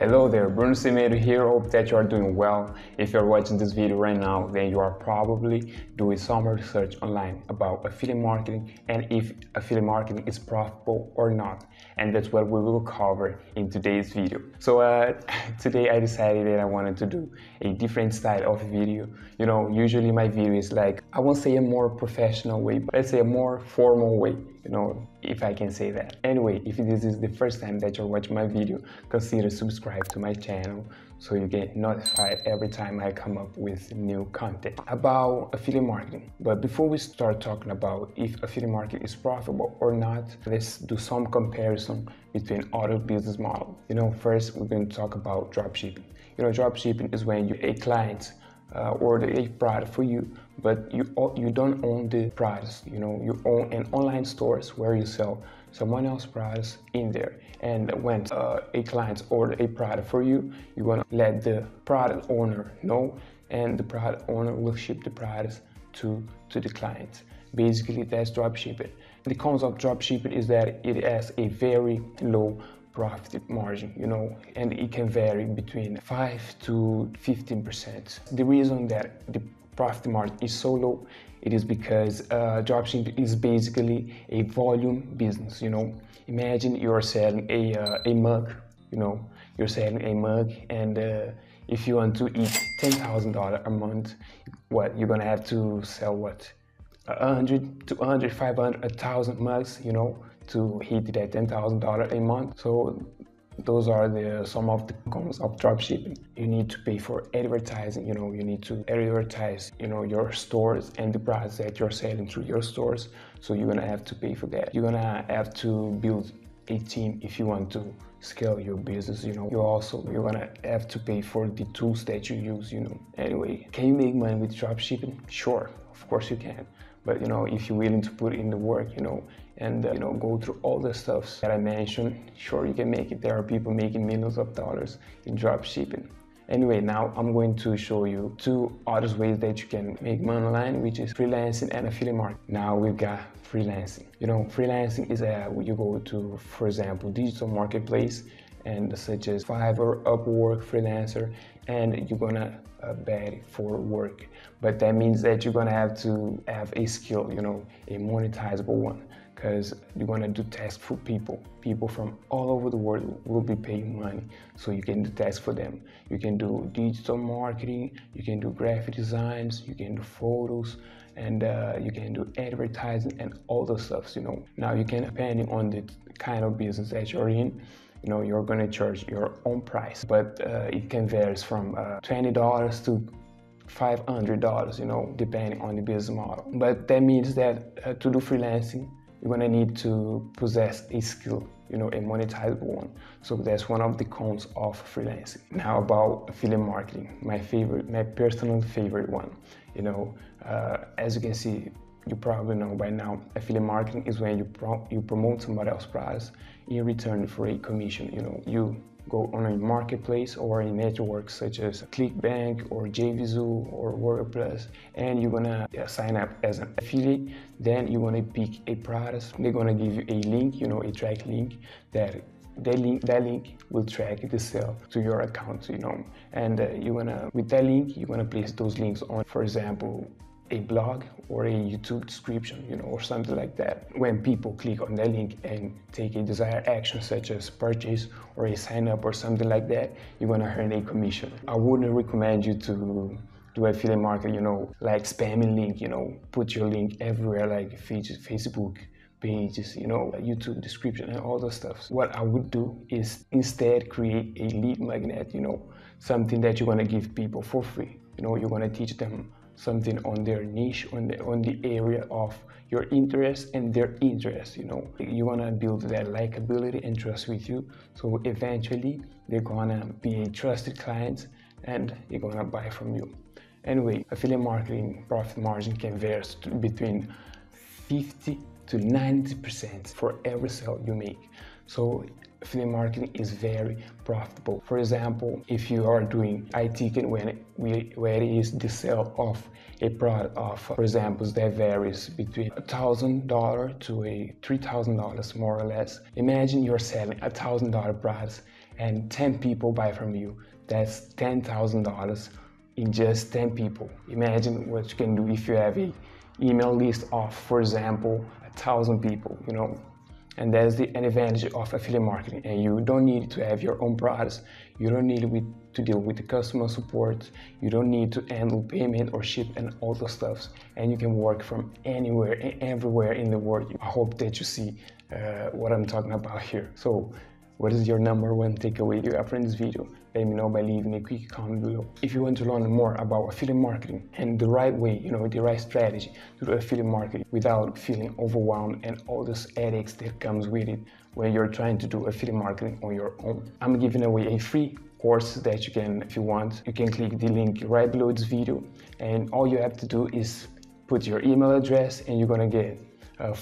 Hello there, Bruno Semedo here, hope that you are doing well. If you are watching this video right now, then you are probably doing some research online about affiliate marketing and if affiliate marketing is profitable or not. And that's what we will cover in today's video. So today I decided that I wanted to do a different style of video. You know, usually my video is like, I won't say a more professional way, but let's say a more formal way. You know, if I can say that. Anyway, if this is the first time that you're watching my video, consider subscribing to my channel so you get notified every time I come up with new content about affiliate marketing. But before we start talking about if affiliate marketing is profitable or not, let's do some comparison between other business models. You know, first we're going to talk about dropshipping. You know, dropshipping is when a client order a product for you, but you don't own the products. You know, you own an online store where you sell someone else's products in there. And when a client orders a product for you, you want to let the product owner know, and the product owner will ship the products to the client. Basically, that's dropshipping. The concept of dropshipping is that it has a very low profit margin, you know, and it can vary between 5% to 15%. The reason that the profit margin is so low, it is because dropshipping is basically a volume business. You know, imagine you're selling a mug. You know, you're selling a mug, and if you want to eat $10,000 a month, what you're gonna have to sell, what, 100, 200, 500, 1,000 mugs, you know, to hit that $10,000 a month. So those are some of the cons of dropshipping. You need to pay for advertising. You know, you need to advertise, you know, your stores and the products that you're selling through your stores. So you're gonna have to pay for that. You're gonna have to build a team if you want to scale your business. You know, you're gonna have to pay for the tools that you use. You know, anyway, can you make money with dropshipping? Sure, of course you can. But you know, if you're willing to put in the work, you know, and you know, go through all the stuff that I mentioned, sure, you can make it. There are people making millions of dollars in dropshipping. Anyway, now I'm going to show you two other ways that you can make money online, which is freelancing and affiliate marketing. Now we've got freelancing. You know, freelancing is you go to, for example, digital marketplace, and such as Fiverr, Upwork, Freelancer, and you're gonna beg for work. But that means that you're gonna have to have a skill, you know, a monetizable one, because you're gonna do tasks for people. People from all over the world will be paying money, so you can do tasks for them. You can do digital marketing, you can do graphic designs, you can do photos, and you can do advertising and all the stuff, you know. Now you can, depending on the kind of business that you're in, you know, you're gonna charge your own price, but it can vary from $20 to $500, you know, depending on the business model. But that means that to do freelancing, you're gonna need to possess a skill, you know, a monetizable one. So that's one of the cons of freelancing. Now about affiliate marketing, my personal favorite one. You know, as you can see, you probably know by now, affiliate marketing is when you promote somebody else's products in return for a commission. You know, you go on a marketplace or a network such as ClickBank or JVZoo or WordPress, and you're gonna sign up as an affiliate. Then you're gonna pick a product. They're gonna give you a link, you know, a track link. That link will track the sale to your account, you know. And with that link, you're gonna place those links on, for example, a blog or a YouTube description, you know, or something like that. When people click on that link and take a desired action such as purchase or a sign up or something like that, you're gonna earn a commission. I wouldn't recommend you to do affiliate marketing, you know, like spamming link, you know, put your link everywhere, like Facebook pages, you know, YouTube description and all those stuff. What I would do is instead create a lead magnet, you know, something that you're gonna give people for free. You know, you're gonna teach them something on their niche, on the area of your interest and their interest, you know. You wanna build that likability and trust with you, so eventually they're gonna be a trusted client and they're gonna buy from you. Anyway, affiliate marketing profit margin can vary between 50 to 90% for every sale you make. So affiliate marketing is very profitable. For example, if you are doing iTicket, where it is the sale of a product of, for example, that varies between $1,000 to $3,000 more or less. Imagine you're selling $1,000 products and 10 people buy from you, that's $10,000 in just 10 people. Imagine what you can do if you have an email list of, for example, 1,000 people, you know. And that's the advantage of affiliate marketing. And you don't need to have your own products. You don't need to deal with the customer support. You don't need to handle payment or ship and all those stuff. And you can work from anywhere and everywhere in the world. I hope that you see what I'm talking about here. So what is your #1 takeaway you have from this video? Let me know by leaving a quick comment below. If you want to learn more about affiliate marketing and the right way, you know, the right strategy to do affiliate marketing without feeling overwhelmed and all those headaches that comes with it when you're trying to do affiliate marketing on your own, I'm giving away a free course that you can, if you want, you can click the link right below this video, and all you have to do is put your email address and you're gonna get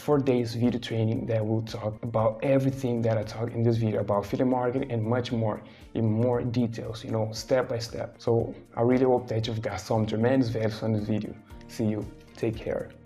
4 days video training that will talk about everything that I talked in this video about affiliate marketing and much more in more details, you know, step by step. So I really hope that you've got some tremendous value from this video. See you. Take care.